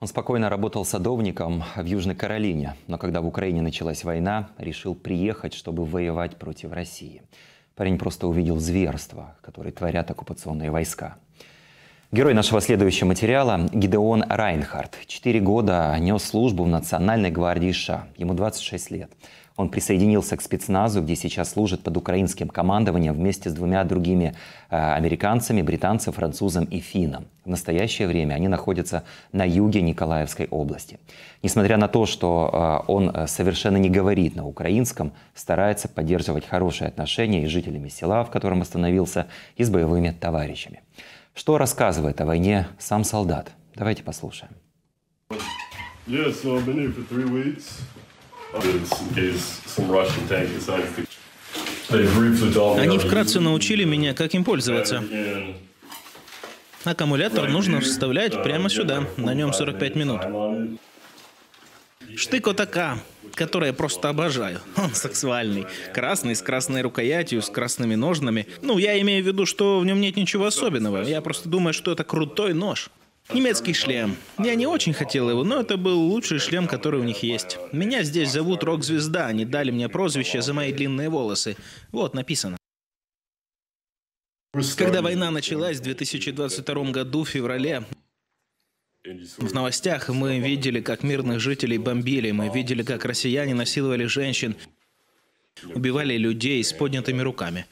Он спокойно работал садовником в Южной Каролине, но когда в Украине началась война, решил приехать, чтобы воевать против России. Парень просто увидел зверства, которые творят оккупационные войска. Герой нашего следующего материала – Гидеон Райнхард. 4 года нес службу в Национальной гвардии США. Ему 26 лет. Он присоединился к спецназу, где сейчас служит под украинским командованием вместе с 2 другими американцами, британцем, французом и финном. В настоящее время они находятся на юге Николаевской области. Несмотря на то, что он совершенно не говорит на украинском, старается поддерживать хорошие отношения и с жителями села, в котором остановился, и с боевыми товарищами. Что рассказывает о войне сам солдат? Давайте послушаем. Они вкратце научили меня, как им пользоваться. Аккумулятор нужно вставлять прямо сюда, на нем 45 минут. Штык вот такая, который я просто обожаю. Он сексуальный. Красный, с красной рукоятью, с красными ножнами. Ну, я имею в виду, что в нем нет ничего особенного. Я просто думаю, что это крутой нож. Немецкий шлем. Я не очень хотел его, но это был лучший шлем, который у них есть. Меня здесь зовут рок-звезда. Они дали мне прозвище за мои длинные волосы. Вот написано. Когда война началась в 2022 году, в феврале, в новостях мы видели, как мирных жителей бомбили, мы видели, как россияне насиловали женщин, убивали людей с поднятыми руками.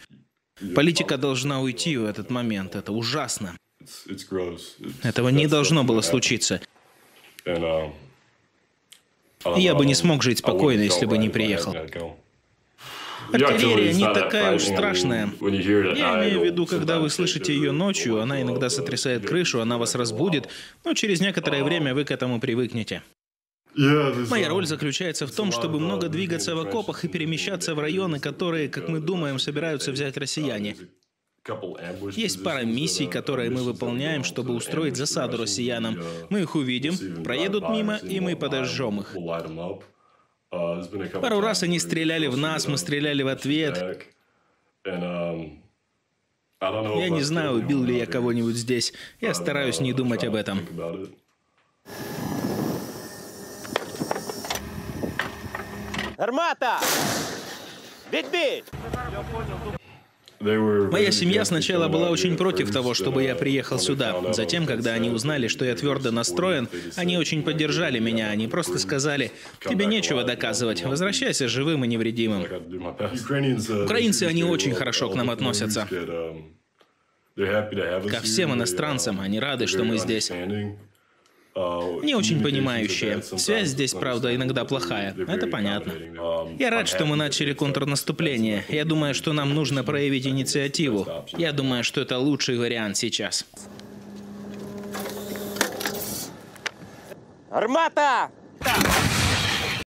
Политика должна уйти в этот момент, это ужасно. Этого не должно было случиться. Я бы не смог жить спокойно, если бы не приехал. Артиллерия не такая уж страшная. Я имею в виду, когда вы слышите ее ночью, она иногда сотрясает крышу, она вас разбудит, но через некоторое время вы к этому привыкнете. Моя роль заключается в том, чтобы много двигаться в окопах и перемещаться в районы, которые, как мы думаем, собираются взять россияне. Есть пара миссий, которые мы выполняем, чтобы устроить засаду россиянам. Мы их увидим, проедут мимо, и мы подожжем их. Пару раз они стреляли в нас, мы стреляли в ответ. Я не знаю, убил ли я кого-нибудь здесь. Я стараюсь не думать об этом. Армата! Бить-бить! Моя семья сначала была очень против того, чтобы я приехал сюда. Затем, когда они узнали, что я твердо настроен, они очень поддержали меня. Они просто сказали: тебе нечего доказывать, возвращайся живым и невредимым. Украинцы, они очень хорошо к нам относятся. Ко всем иностранцам, они рады, что мы здесь. Не очень понимающие. Связь здесь, правда, иногда плохая. Это понятно. Я рад, что мы начали контрнаступление. Я думаю, что нам нужно проявить инициативу. Я думаю, что это лучший вариант сейчас. Армата!